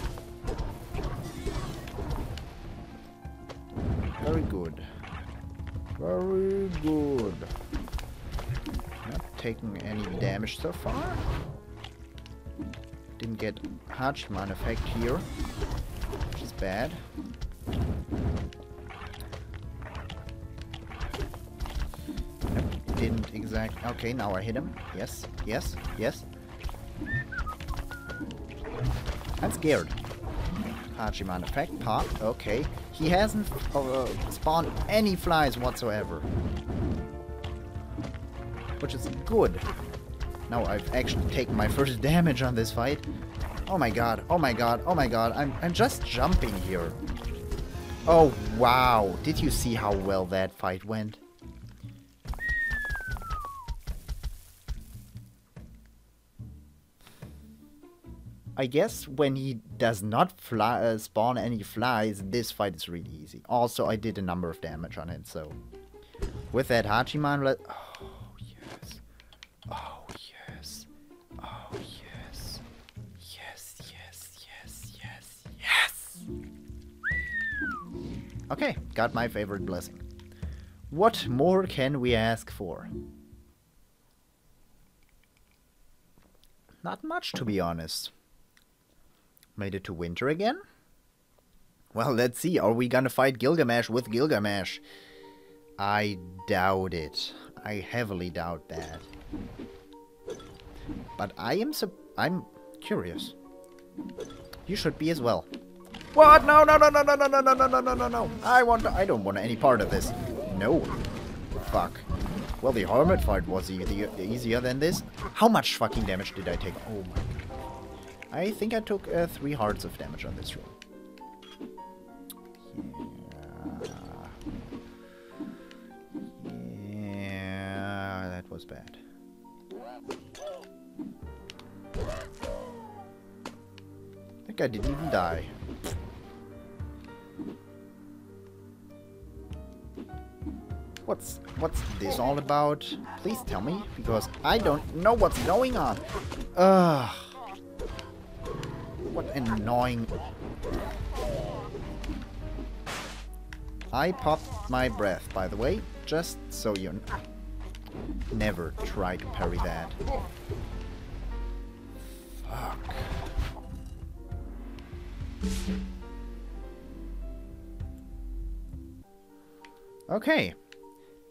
Very good. Very good. Not taking any damage so far. Didn't get Hachiman effect here, which is bad. Nope, didn't exact. Okay, now I hit him. Yes, yes, yes. I'm scared. Hachiman effect, pop. Okay, he hasn't uh, spawned any flies whatsoever, which is good. Now I've actually taken my first damage on this fight. Oh my god, oh my god, oh my god, I'm, I'm just jumping here. Oh wow, did you see how well that fight went? I guess when he does not fly, uh, spawn any flies, this fight is really easy. Also, I did a number of damage on it, so... With that Hachiman... Let oh, yes. Oh. Okay, got my favorite blessing. What more can we ask for? Not much, to be honest. Made it to winter again? Well, let's see. Are we gonna fight Gilgamesh with Gilgamesh? I doubt it. I heavily doubt that. But I am sub- I'm curious. You should be as well. What? No, no, no, no, no, no, no, no, no, no, no, no. I want to, I don't want any part of this. No. Fuck. Well, the hermit fight was easy, easier than this. How much fucking damage did I take? Oh my god. I think I took uh, three hearts of damage on this room. Yeah. Yeah, that was bad. I think I didn't even die. What's, what's this all about? Please tell me, because I don't know what's going on. Ugh. What annoying... I popped my breath, by the way, just so you know. Never try to parry that. Fuck. Okay.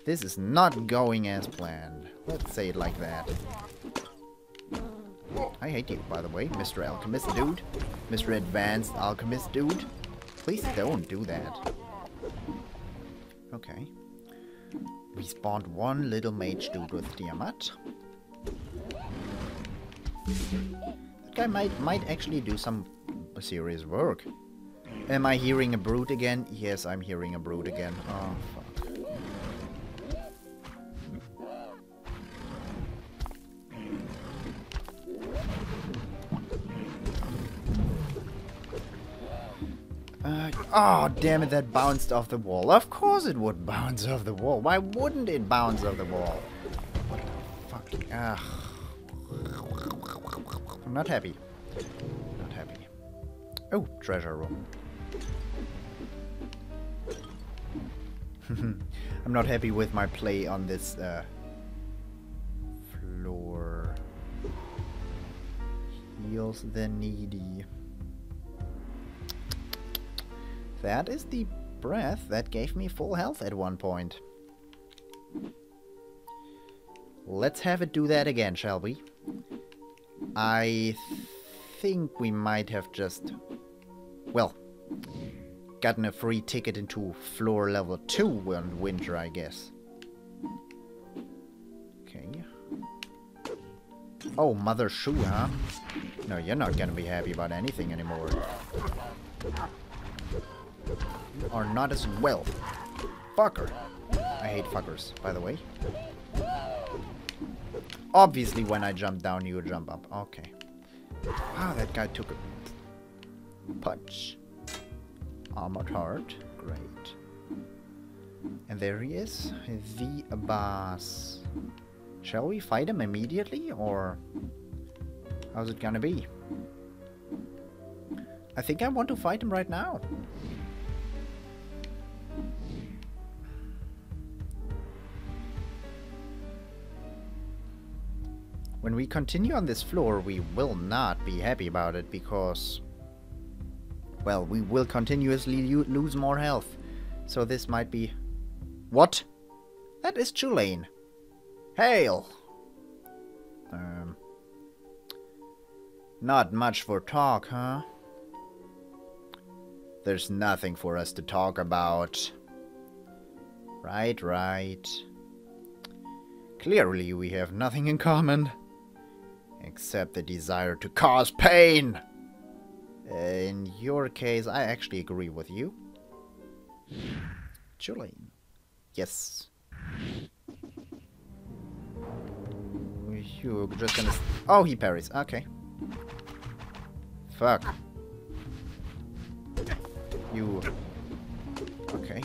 This is not going as planned. Let's say it like that. I hate you, by the way, Mister Alchemist dude. Mister Advanced Alchemist dude. Please don't do that. Okay. We spawned one little mage dude with Tiamat. That guy might, might actually do some serious work. Am I hearing a brute again? Yes, I'm hearing a brute again. Oh, fuck. Uh, oh, damn it, that bounced off the wall. Of course it would bounce off the wall. Why wouldn't it bounce off the wall? What the fuck? Ugh. I'm not happy. Not happy. Oh, treasure room. I'm not happy with my play on this uh, floor. Heals the needy. That is the breath that gave me full health at one point. Let's have it do that again, shall we? I think we might have just... well, gotten a free ticket into floor level two on winter, I guess. Okay. Oh, mother shoe, huh? No, you're not gonna be happy about anything anymore. Or not as well. Fucker. I hate fuckers, by the way. Obviously, when I jump down, you jump up. Okay. Wow, that guy took a punch. Armored heart. Great. And there he is. The boss. Shall we fight him immediately, or... how's it gonna be? I think I want to fight him right now. When we continue on this floor, we will not be happy about it because, well, we will continuously lose more health. So this might be... what? That is Chulain. Hail! Um, not much for talk, huh? There's nothing for us to talk about. Right, right. Clearly we have nothing in common. Except the desire to cause pain! In your case, I actually agree with you. Chulain. Yes. You're just gonna... oh, he parries. Okay. Fuck. You... okay.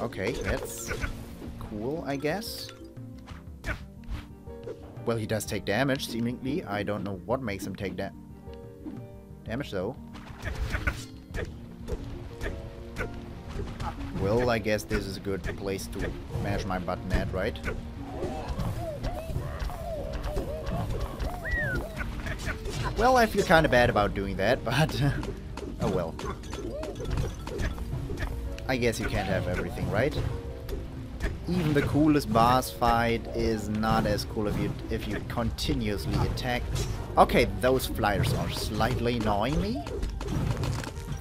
Okay, that's cool, I guess. Well, he does take damage, seemingly. I don't know what makes him take that damage, though. Well, I guess this is a good place to mash my button at, right? Well, I feel kind of bad about doing that, but... oh well. I guess you can't have everything, right? Even the coolest boss fight is not as cool if you if you continuously attack. Okay, those flyers are slightly annoying me.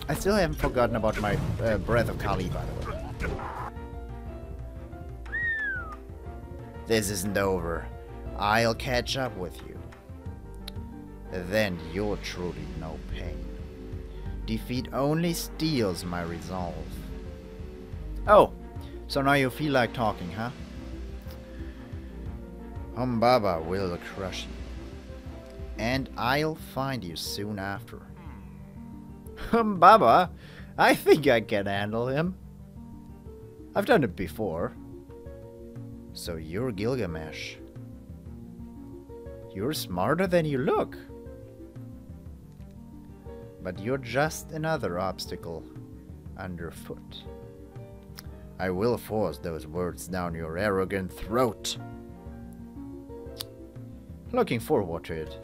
I still haven't forgotten about my uh, Breath of Kali, by the way. This isn't over. I'll catch up with you. Then you'll truly know pain. Defeat only steals my resolve. Oh! So now you feel like talking, huh? Humbaba will crush you. And I'll find you soon after. Humbaba? I think I can handle him. I've done it before. So you're Gilgamesh. You're smarter than you look. But you're just another obstacle underfoot. I will force those words down your arrogant throat. Looking forward to it.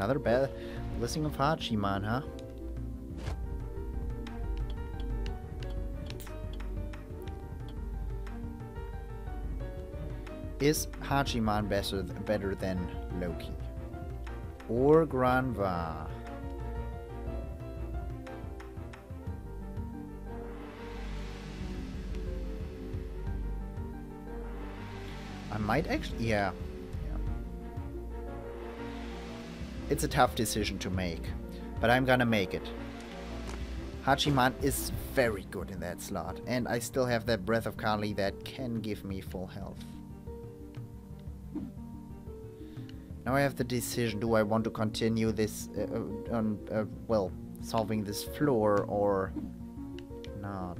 Another bad listing of Hachiman, huh? Is Hachiman better, better than Loki? Or Granva? I might actually... Yeah. yeah. It's a tough decision to make. But I'm gonna make it. Hachiman is very good in that slot. And I still have that Breath of Kali that can give me full health. Now I have the decision. Do I want to continue this... Uh, on, uh, well, solving this floor or... not?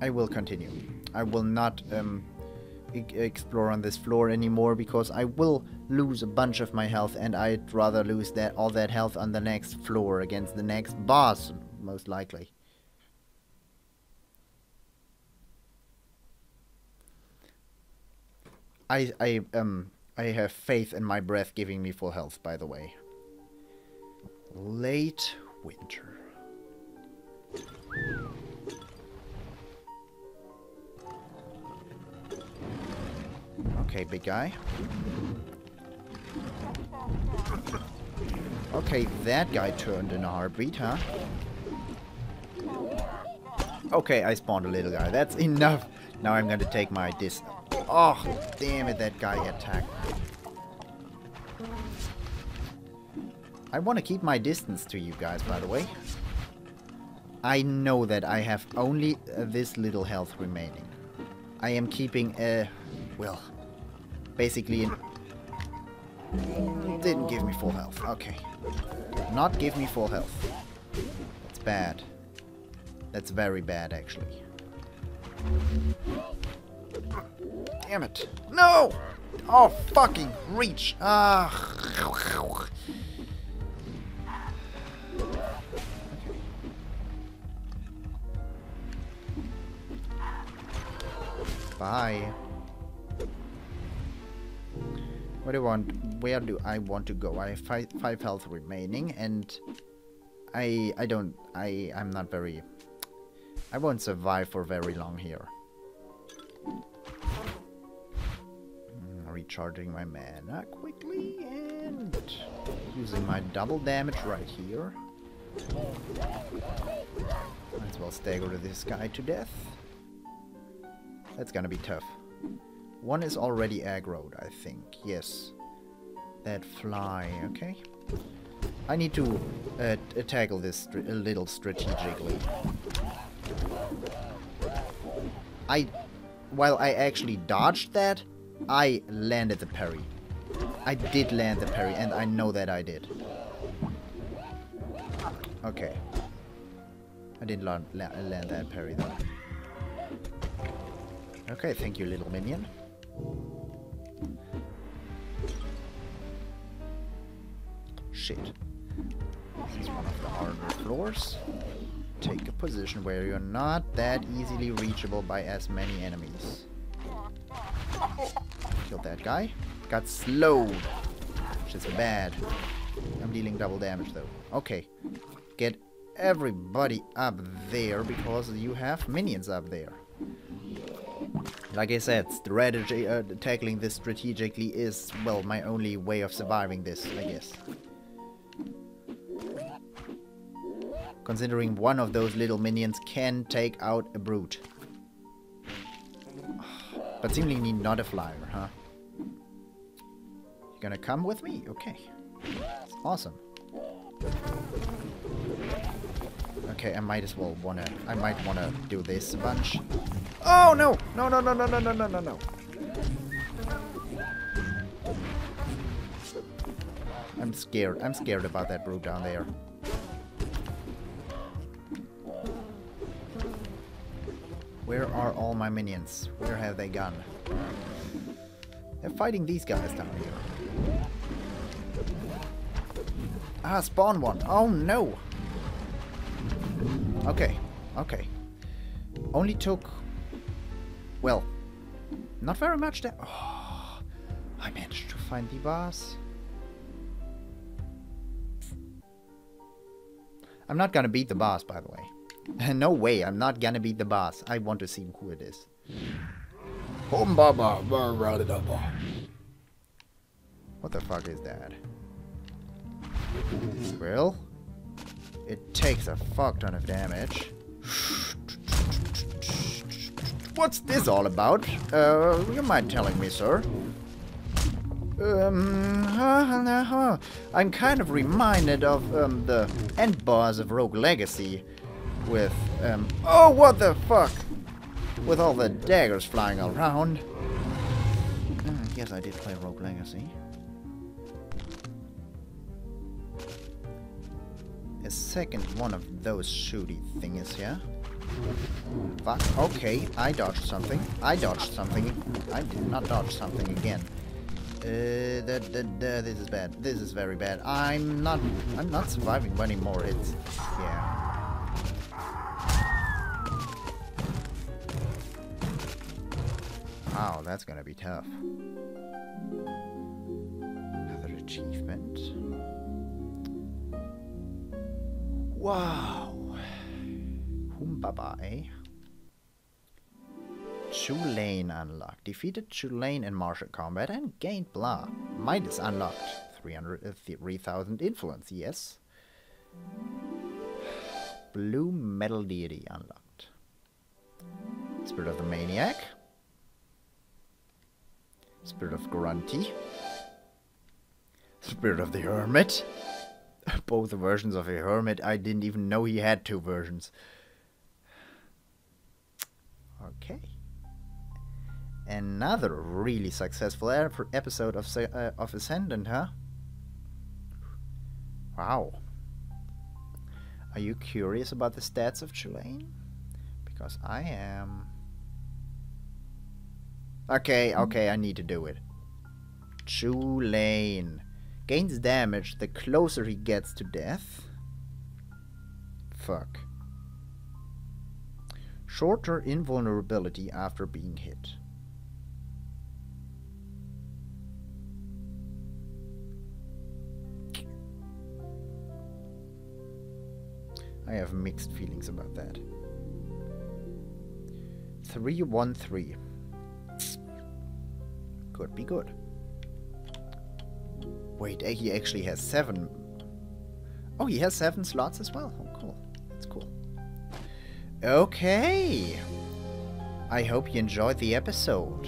I will continue. I will not um, e explore on this floor anymore because I will lose a bunch of my health, and I'd rather lose that all that health on the next floor against the next boss, most likely. I I um I have faith in my breath giving me full health, by the way. Late winter. Okay, big guy. Okay, that guy turned in a heartbeat, huh? Okay, I spawned a little guy. That's enough. Now I'm gonna take my dis... Oh, damn it, that guy attacked. I want to keep my distance to you guys, by the way. I know that I have only uh, this little health remaining. I am keeping a... well... basically, it didn't give me full health. Okay. Did not give me full health. That's bad. That's very bad, actually. Damn it. No! Oh, fucking reach! Ah! Bye. What do I want? Where do I want to go? I have five, five health remaining, and I I don't I I'm not very I won't survive for very long here. Mm, recharging my mana quickly and using my double damage right here. Might as well stagger this guy to death. That's gonna be tough. One is already aggroed, I think. Yes. That fly, okay. I need to uh, tackle this a little strategically. I... While I actually dodged that, I landed the parry. I did land the parry, and I know that I did. Okay. I didn't land, land that parry, though. Okay, thank you, little minion. Shit. This is one of the harder floors. Take a position where you're not that easily reachable by as many enemies. Killed that guy. Got slowed, which is bad. I'm dealing double damage though. Okay. Get everybody up there because you have minions up there. Like I said, strategy, uh, tackling this strategically is, well, my only way of surviving this, I guess. Considering one of those little minions can take out a brute. But seemingly not a flyer, huh? You gonna come with me? Okay. That's awesome. Okay, I might as well wanna, I might wanna do this a bunch. Oh no! No, no, no, no, no, no, no, no, no. I'm scared. I'm scared about that brute down there. Where are all my minions? Where have they gone? They're fighting these guys down here. Ah, spawn one. Oh no! Okay, okay. Only took... well, not very much damage. Oh, I managed to fight. find the boss. I'm not gonna beat the boss, by the way. No way, I'm not gonna beat the boss. I want to see who it is. Humbaba, rounded up. What the fuck is that? Well, it takes a fuck ton of damage. What's this all about? Uh, you mind telling me, sir? Um, huh, nah, huh. I'm kind of reminded of um, the end boss of Rogue Legacy with, um, oh, what the fuck? With all the daggers flying around. Uh, yes, I did play Rogue Legacy. A second one of those shooty thingies here. Fuck, okay, I dodged something. I dodged something. I did not dodge something again. Uh, da, da, da, this is bad. This is very bad. I'm not. I'm not surviving anymore. It's yeah. Wow, that's gonna be tough. Another achievement. Wow. Humbaba, eh? Chulain unlocked. Defeated Chulain in martial combat and gained blah. Midas unlocked. three thousand influence, yes. Blue Metal Deity unlocked. Spirit of the Maniac. Spirit of Grunty. Spirit of the Hermit. Both versions of a Hermit. I didn't even know he had two versions. Okay. Another really successful episode of uh, of Ascendant, huh? Wow. Are you curious about the stats of Chulain? Because I am. Okay, okay, I need to do it. Chulain gains damage the closer he gets to death. Fuck. Shorter invulnerability after being hit. I have mixed feelings about that. three one three. Could be good. Wait, he actually has seven. Oh, he has seven slots as well. Oh, cool. That's cool. Okay. I hope you enjoyed the episode.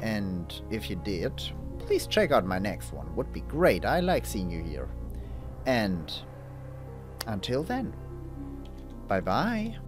And if you did, please check out my next one. Would be great. I like seeing you here. And until then, bye-bye.